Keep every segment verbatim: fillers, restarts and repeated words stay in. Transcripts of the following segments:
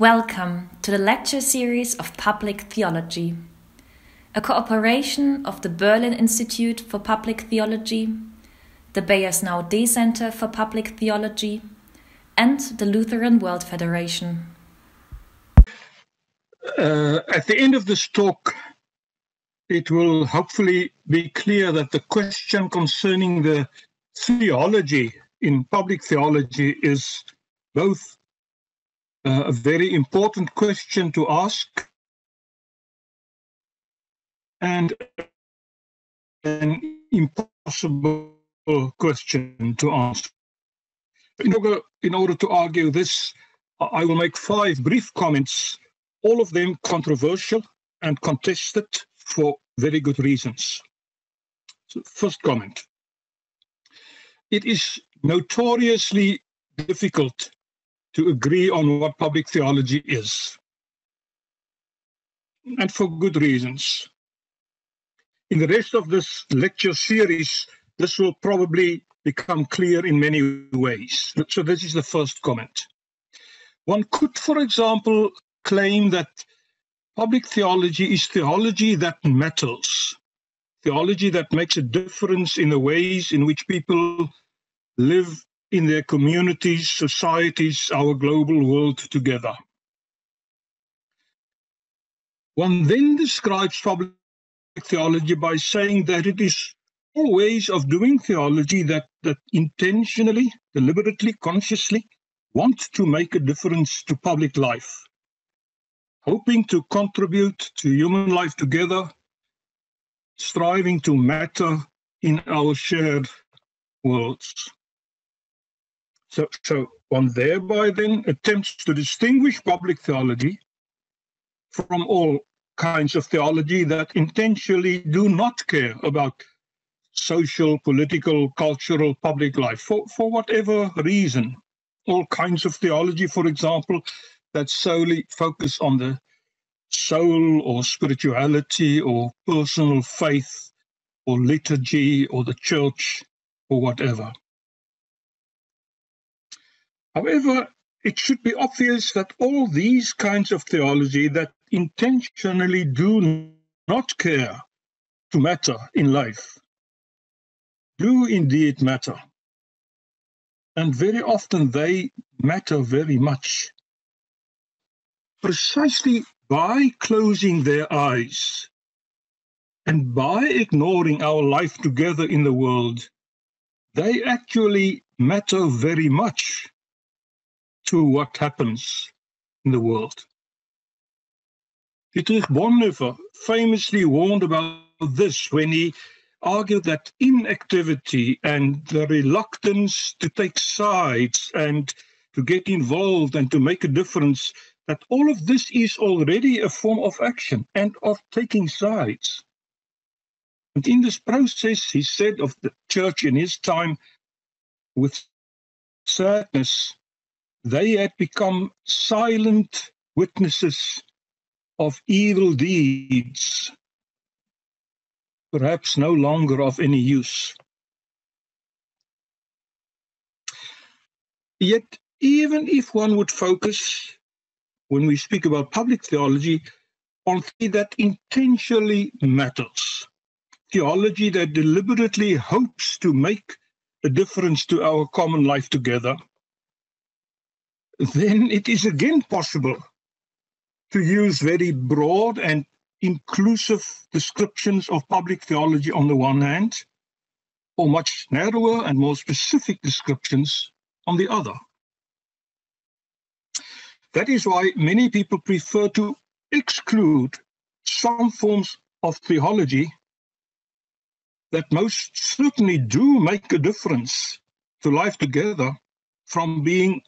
Welcome to the lecture series of Public Theology, a cooperation of the Berlin Institute for Public Theology, the Beyers Naudé Center for Public Theology, and the Lutheran World Federation. Uh, at the end of this talk, it will hopefully be clear that the question concerning the theology in public theology is both Uh, a very important question to ask, and an impossible question to answer. In order, in order to argue this, I will make five brief comments, all of them controversial and contested for very good reasons. So, first comment. It is notoriously difficult to agree on what public theology is, and for good reasons. In the rest of this lecture series, this will probably become clear in many ways. So this is the first comment. One could, for example, claim that public theology is theology that matters, theology that makes a difference in the ways in which people live in their communities, societies, our global world together. One then describes public theology by saying that it is all ways of doing theology that, that intentionally, deliberately, consciously want to make a difference to public life, hoping to contribute to human life together, striving to matter in our shared worlds. So, so one thereby then attempts to distinguish public theology from all kinds of theology that intentionally do not care about social, political, cultural, public life, for, for whatever reason. All kinds of theology, for example, that solely focus on the soul or spirituality or personal faith or liturgy or the church or whatever. However, it should be obvious that all these kinds of theology that intentionally do not care to matter in life do indeed matter. And very often they matter very much, precisely by closing their eyes and by ignoring our life together in the world. They actually matter very much to what happens in the world. Dietrich Bonhoeffer famously warned about this when he argued that inactivity and the reluctance to take sides and to get involved and to make a difference, that all of this is already a form of action and of taking sides. And in this process, he said of the church in his time, with sadness, they had become silent witnesses of evil deeds, perhaps no longer of any use. Yet, even if one would focus, when we speak about public theology, on theology that intentionally matters, theology that deliberately hopes to make a difference to our common life together, then it is again possible to use very broad and inclusive descriptions of public theology on the one hand, or much narrower and more specific descriptions on the other. That is why many people prefer to exclude some forms of theology that most certainly do make a difference to life together from being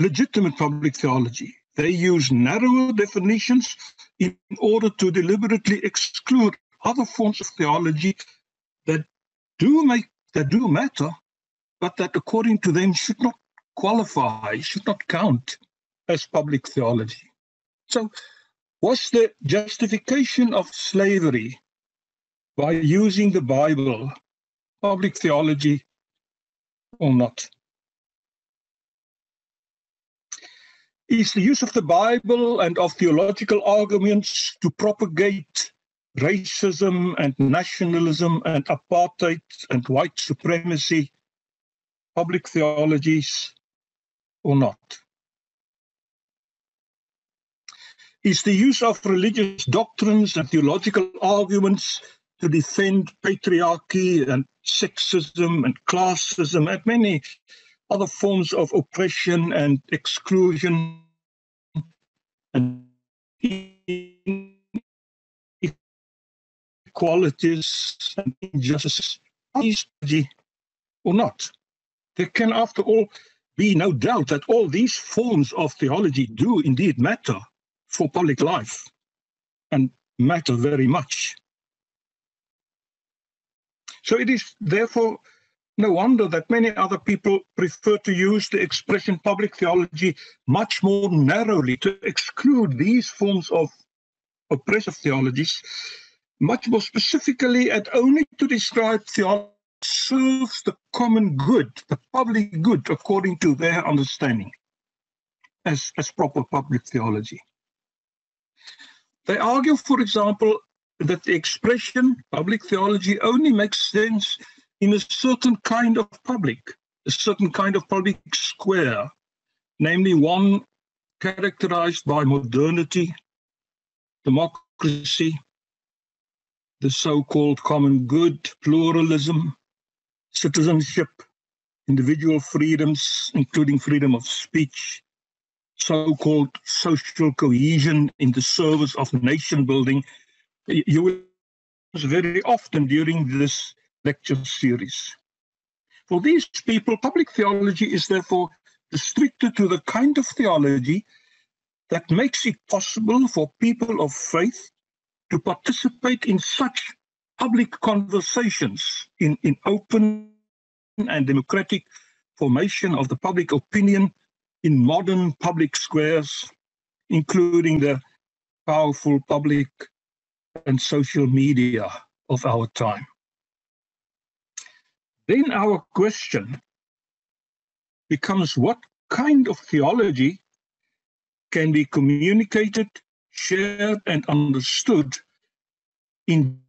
legitimate public theology. They use narrower definitions in order to deliberately exclude other forms of theology that do make, that do matter, but that according to them should not qualify, should not count as public theology. So was the justification of slavery by using the Bible public theology or not? is the use of the Bible and of theological arguments to propagate racism and nationalism and apartheid and white supremacy, public theologies or not? Is the use of religious doctrines and theological arguments to defend patriarchy and sexism and classism and many other forms of oppression and exclusion and inequalities and injustice or not? There can, after all, be no doubt that all these forms of theology do indeed matter for public life and matter very much. So it is therefore no wonder that many other people prefer to use the expression public theology much more narrowly, to exclude these forms of oppressive theologies much more specifically, and only to describe theology that serves the common good, the public good, according to their understanding, as, as proper public theology. They argue, for example, that the expression public theology only makes sense in a certain kind of public, a certain kind of public square, namely one characterized by modernity, democracy, the so-called common good, pluralism, citizenship, individual freedoms, including freedom of speech, so-called social cohesion in the service of nation building. You will see very often during this lecture series. For these people, public theology is therefore restricted to the kind of theology that makes it possible for people of faith to participate in such public conversations, in, in open and democratic formation of the public opinion in modern public squares, including the powerful public and social media of our time. Then our question becomes, what kind of theology can be communicated, shared and understood in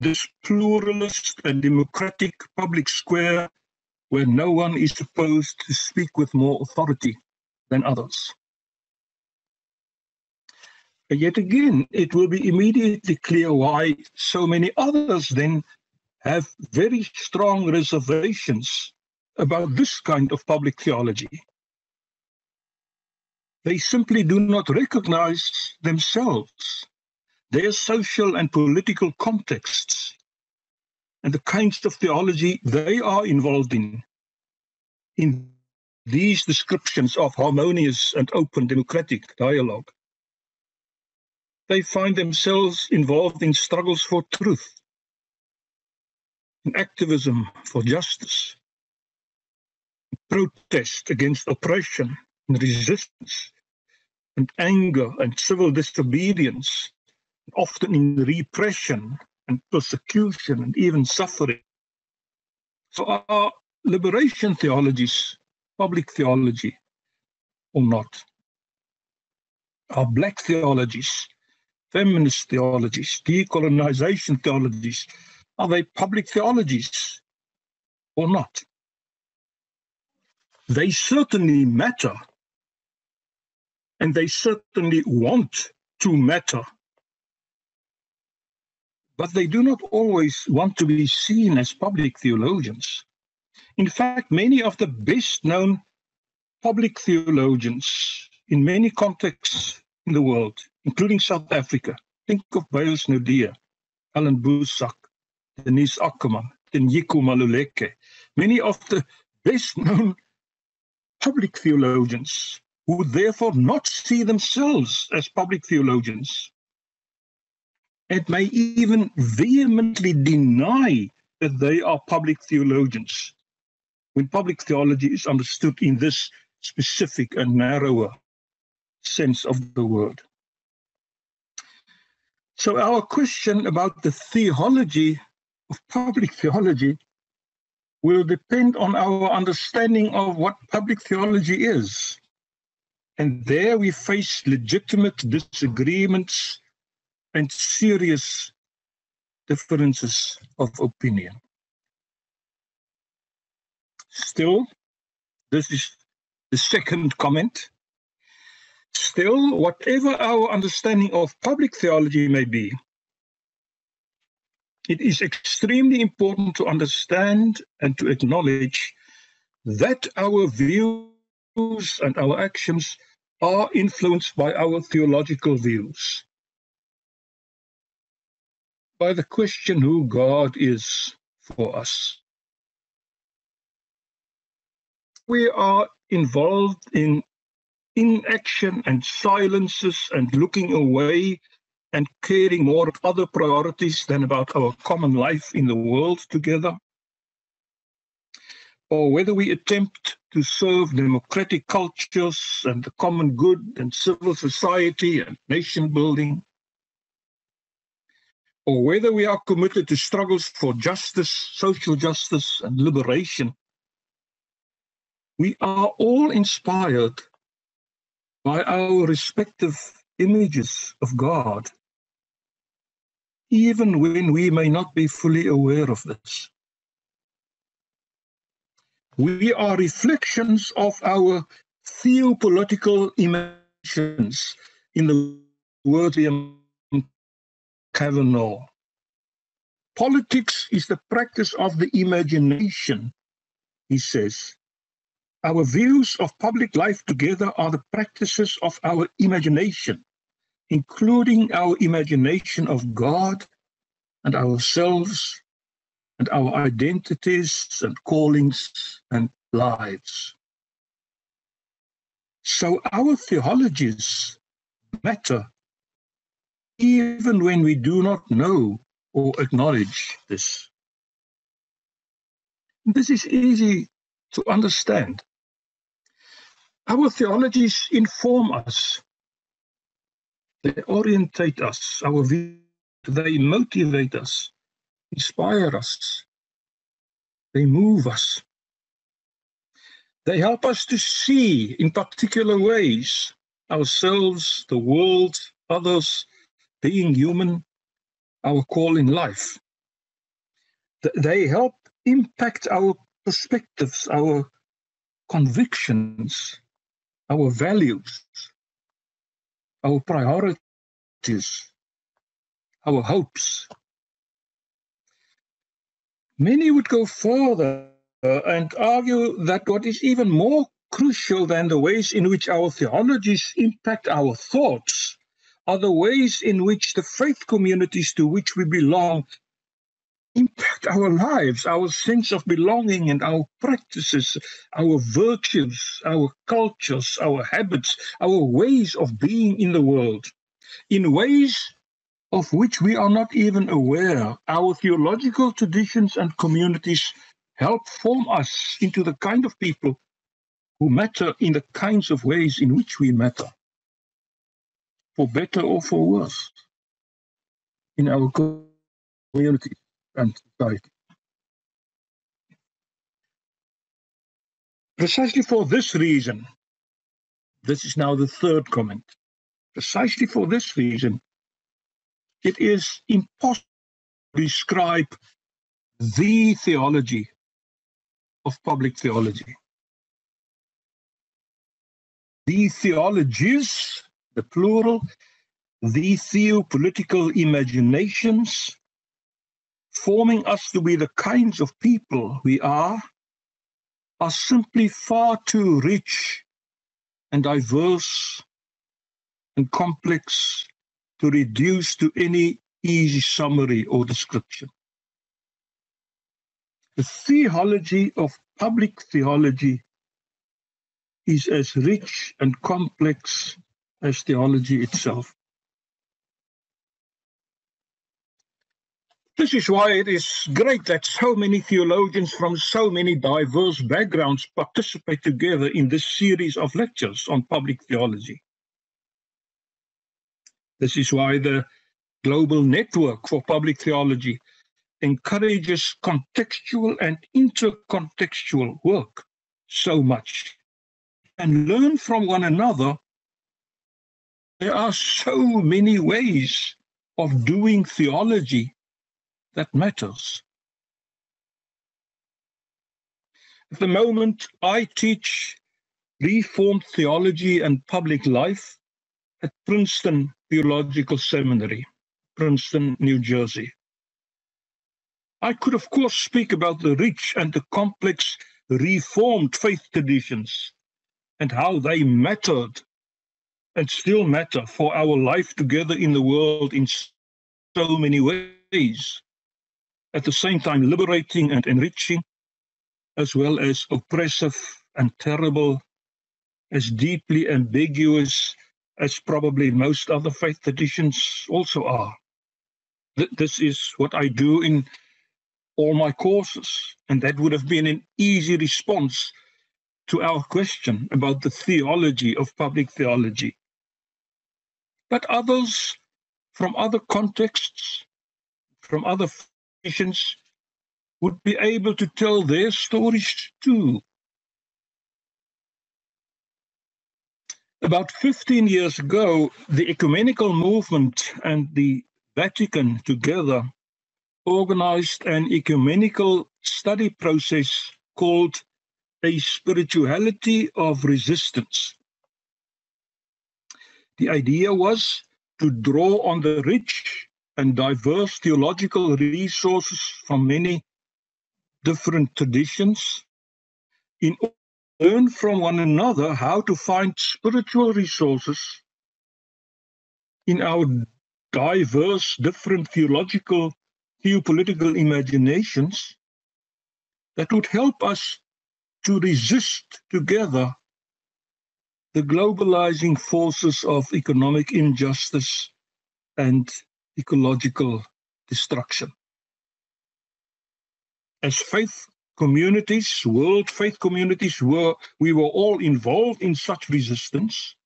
this pluralist and democratic public square where no one is supposed to speak with more authority than others? And yet again, it will be immediately clear why so many others then have very strong reservations about this kind of public theology. They simply do not recognize themselves, their social and political contexts, and the kinds of theology they are involved in, in these descriptions of harmonious and open democratic dialogue. They find themselves involved in struggles for truth, in activism for justice, protest against oppression and resistance, and anger and civil disobedience, often in repression and persecution and even suffering. So are liberation theologies public theology or not? Are black theologies, feminist theologies, decolonization theologies, are they public theologies or not? They certainly matter, and they certainly want to matter. But they do not always want to be seen as public theologians. In fact, many of the best-known public theologians in many contexts in the world, including South Africa, think of Beyers Naudé, Allan Boesak, Denise Ackermann, Tinyiko Maluleke, many of the best-known public theologians who therefore not see themselves as public theologians, and may even vehemently deny that they are public theologians when public theology is understood in this specific and narrower sense of the word. So our question about the theology of public theology will depend on our understanding of what public theology is, And there we face legitimate disagreements and serious differences of opinion. Still, this is the second comment. Still, whatever our understanding of public theology may be, it is extremely important to understand and to acknowledge that our views and our actions are influenced by our theological views, by the question who God is for us. We are involved in inaction and silences and looking away and caring more of other priorities than about our common life in the world together, or whether we attempt to serve democratic cultures and the common good and civil society and nation building, or whether we are committed to struggles for justice, social justice, and liberation. We are all inspired by our respective images of God, even when we may not be fully aware of this. We are reflections of our theopolitical imaginations, in the words of Cavanaugh. Politics is the practice of the imagination, he says. Our views of public life together are the practices of our imagination, including our imagination of God and ourselves and our identities and callings and lives. So our theologies matter, even when we do not know or acknowledge this. This is easy to understand. Our theologies inform us, they orientate us, our views, they motivate us, inspire us, they move us. They help us to see in particular ways ourselves, the world, others, being human, our call in life. They help impact our perspectives, our convictions, our values, our priorities, our hopes. Many would go further and argue that what is even more crucial than the ways in which our theologies impact our thoughts are the ways in which the faith communities to which we belong impact our lives, our sense of belonging and our practices, our virtues, our cultures, our habits, our ways of being in the world, in ways of which we are not even aware. Our theological traditions and communities help form us into the kind of people who matter in the kinds of ways in which we matter, for better or for worse, in our community and society. Precisely for this reason, this is now the third comment, precisely for this reason, it is impossible to describe the theology of public theology. The theologies, the plural, the theopolitical imaginations, forming us to be the kinds of people we are, are simply far too rich and diverse and complex to reduce to any easy summary or description. The theology of public theology is as rich and complex as theology itself. This is why it is great that so many theologians from so many diverse backgrounds participate together in this series of lectures on public theology. This is why the Global Network for Public Theology encourages contextual and intercontextual work so much, and learn from one another There are so many ways of doing theology that matters. At the moment, I teach Reformed Theology and Public Life at Princeton Theological Seminary, Princeton, New Jersey. I could, of course, speak about the rich and the complex Reformed faith traditions and how they mattered and still matter for our life together in the world in so many ways, at the same time liberating and enriching, as well as oppressive and terrible, as deeply ambiguous as probably most other faith traditions also are. Th this is what I do in all my courses, and that would have been an easy response to our question about the theology of public theology. But others from other contexts, from other traditions, would be able to tell their stories too. About fifteen years ago, the ecumenical movement and the Vatican together organized an ecumenical study process called A Spirituality of Resistance. The idea was to draw on the rich and diverse theological resources from many different traditions in order to learn from one another how to find spiritual resources in our diverse, different theological, theopolitical imaginations that would help us to resist together the globalizing forces of economic injustice and ecological destruction. As faith communities, world faith communities, were, we were all involved in such resistance,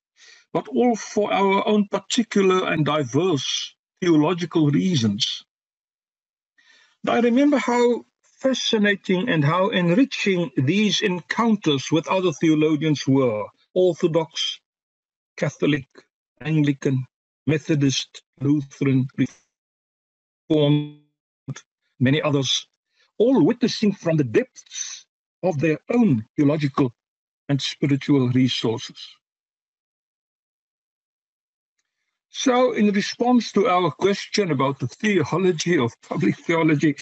but all for our own particular and diverse theological reasons. And I remember how fascinating and how enriching these encounters with other theologians were: Orthodox, Catholic, Anglican, Methodist, Lutheran, Reformed, many others, all witnessing from the depths of their own theological and spiritual resources. So, in response to our question about the theology of public theology,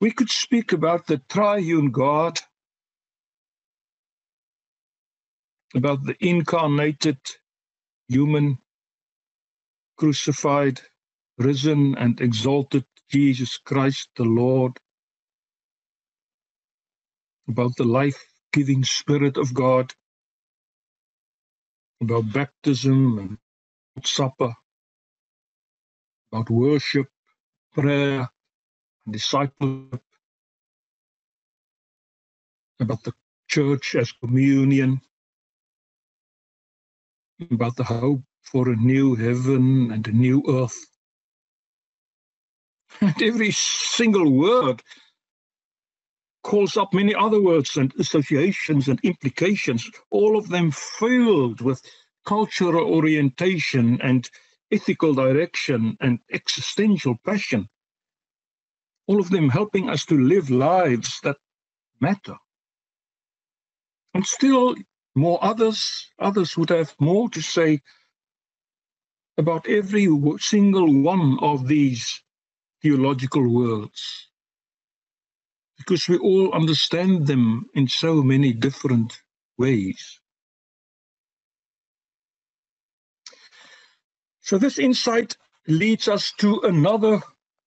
we could speak about the triune God, about the incarnated, human, crucified, risen, and exalted Jesus Christ the Lord, about the life-giving Spirit of God, about baptism and supper, about worship, prayer, and discipleship, about the church as communion, about the hope for a new heaven and a new earth. And every single word calls up many other words and associations and implications, all of them filled with cultural orientation and ethical direction and existential passion, all of them helping us to live lives that matter. And still more others, others would have more to say about every single one of these theological words, because we all understand them in so many different ways. So this insight leads us to another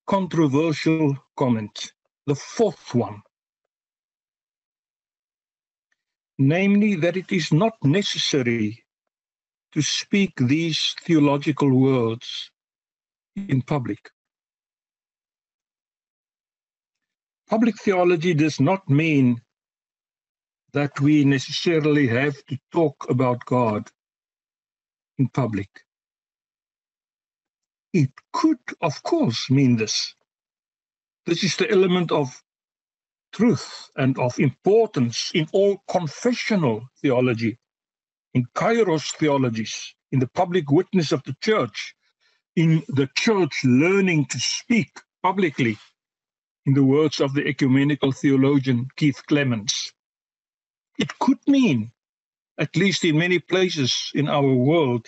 controversial comment, the fourth one, namely that it is not necessary to speak these theological words in public. Public theology does not mean that we necessarily have to talk about God in public. It could, of course, mean this. This is the element of truth and of importance in all confessional theology, in Kairos theologies, in the public witness of the church, in the church learning to speak publicly, in the words of the ecumenical theologian Keith Clements. It could mean, at least in many places in our world,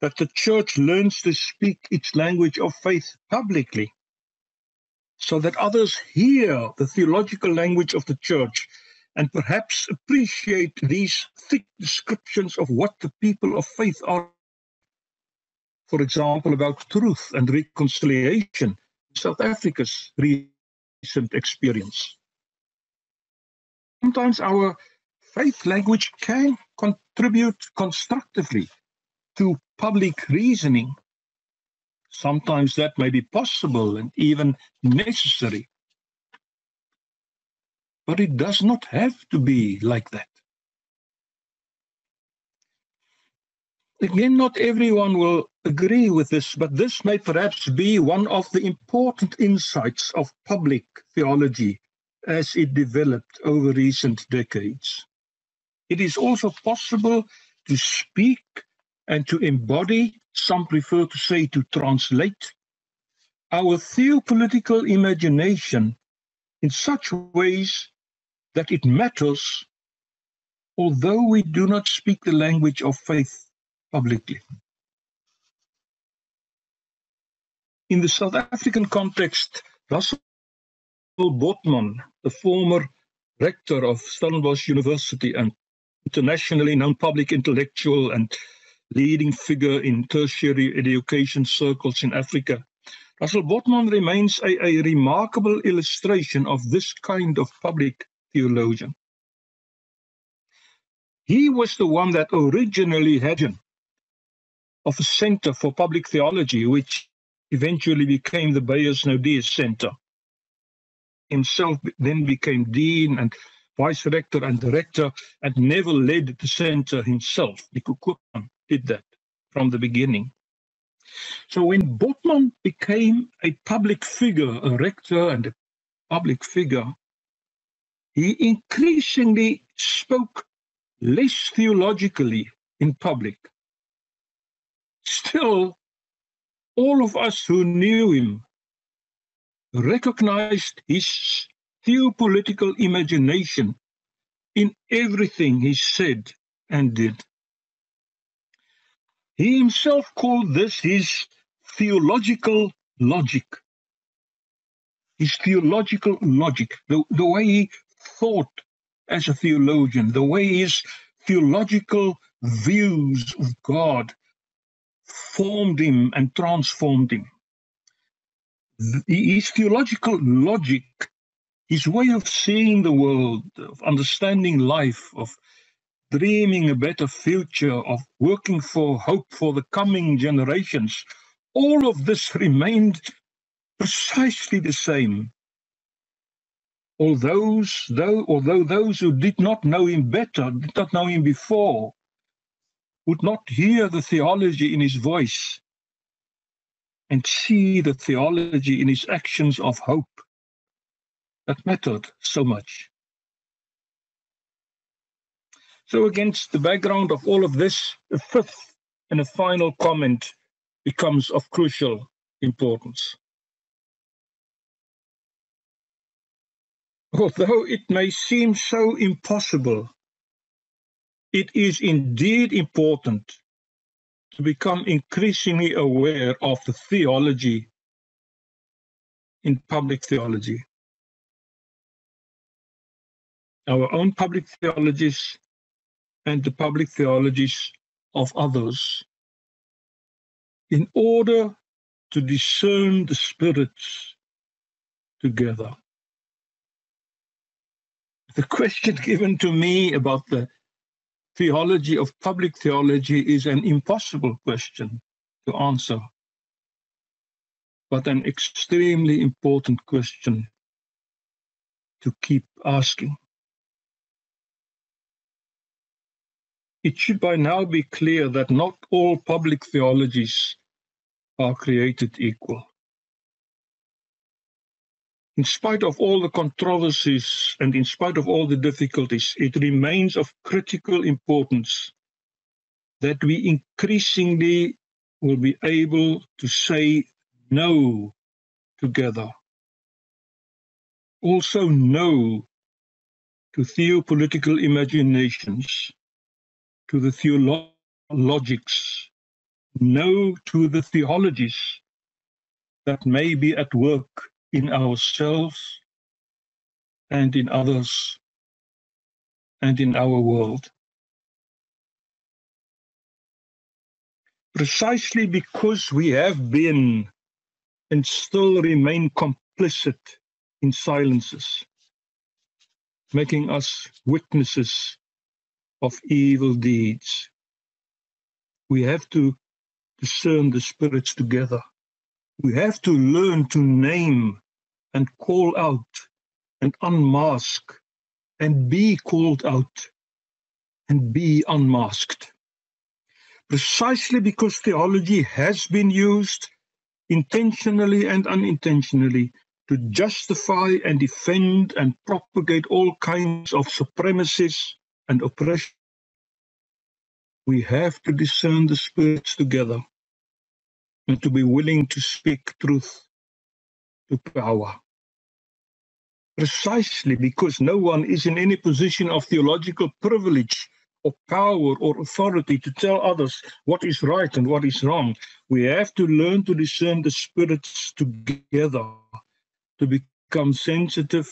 that the church learns to speak its language of faith publicly, so that others hear the theological language of the church and perhaps appreciate these thick descriptions of what the people of faith are. For example, about truth and reconciliation, South Africa's recent experience. Sometimes our faith language can contribute constructively to public reasoning. Sometimes that may be possible and even necessary. But it does not have to be like that. Again, not everyone will agree with this, but this may perhaps be one of the important insights of public theology as it developed over recent decades. It is also possible to speak and to embody, some prefer to say to translate, our theopolitical imagination in such ways that it matters, although we do not speak the language of faith publicly. In the South African context, Russell Botman, the former rector of Stellenbosch University and internationally known public intellectual and leading figure in tertiary education circles in Africa, Russell Botman remains a, a remarkable illustration of this kind of public theologian. He was the one that originally had him of a Center for Public Theology, which eventually became the Beyers Naudé Center. Himself then became dean and vice rector and director, and never led the center himself. Nico Koopman did that from the beginning. So when Botman became a public figure, a rector and a public figure, he increasingly spoke less theologically in public. Still, all of us who knew him recognized his theopolitical imagination in everything he said and did. He himself called this his theological logic. His theological logic, the, the way he thought as a theologian, the way his theological views of God formed him and transformed him. His theological logic, his way of seeing the world, of understanding life, of dreaming a better future, of working for hope for the coming generations, all of this remained precisely the same. Although, though, although those who did not know him better, did not know him before, would not hear the theology in his voice and see the theology in his actions of hope that mattered so much. So against the background of all of this, a fifth and a final comment becomes of crucial importance. Although it may seem so impossible, it is indeed important to become increasingly aware of the theology in public theology. Our own public theologies and the public theologies of others, in order to discern the spirits together. The question given to me about the theology of public theology is an impossible question to answer, but an extremely important question to keep asking. It should by now be clear that not all public theologies are created equal. In spite of all the controversies and in spite of all the difficulties, it remains of critical importance that we increasingly will be able to say no together. Also no to theopolitical imaginations, to the theologics, no to the theologies that may be at work in ourselves and in others and in our world. Precisely because we have been and still remain complicit in silences, making us witnesses of evil deeds, we have to discern the spirits together. We have to learn to name and call out and unmask and be called out and be unmasked. Precisely because theology has been used intentionally and unintentionally to justify and defend and propagate all kinds of supremacies and oppression, we have to discern the spirits together and to be willing to speak truth to power. Precisely because no one is in any position of theological privilege or power or authority to tell others what is right and what is wrong, we have to learn to discern the spirits together, to become sensitive,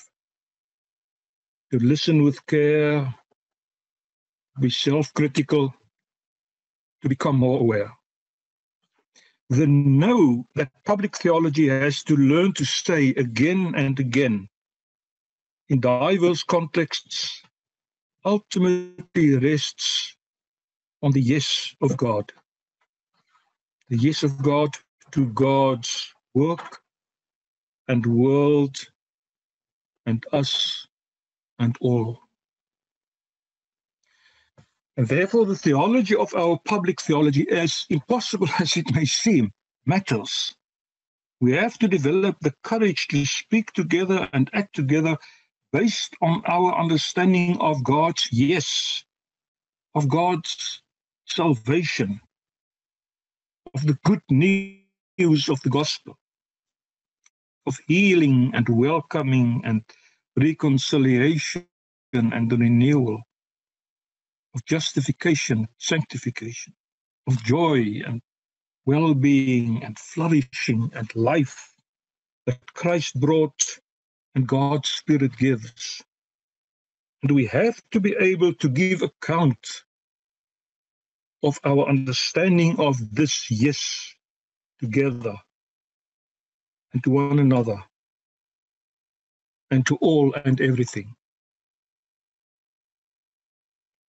to listen with care, to be self-critical, to become more aware. The no that public theology has to learn to say again and again in diverse contexts ultimately rests on the yes of God. The yes of God to God's work and world and us and all. And therefore, the theology of our public theology, as impossible as it may seem, matters. We have to develop the courage to speak together and act together based on our understanding of God's yes, of God's salvation, of the good news of the gospel, of healing and welcoming and reconciliation and renewal, of justification, sanctification, of joy and well-being and flourishing and life that Christ brought and God's Spirit gives. And we have to be able to give account of our understanding of this yes together and to one another and to all and everything.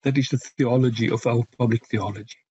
That is the theology of our public theology.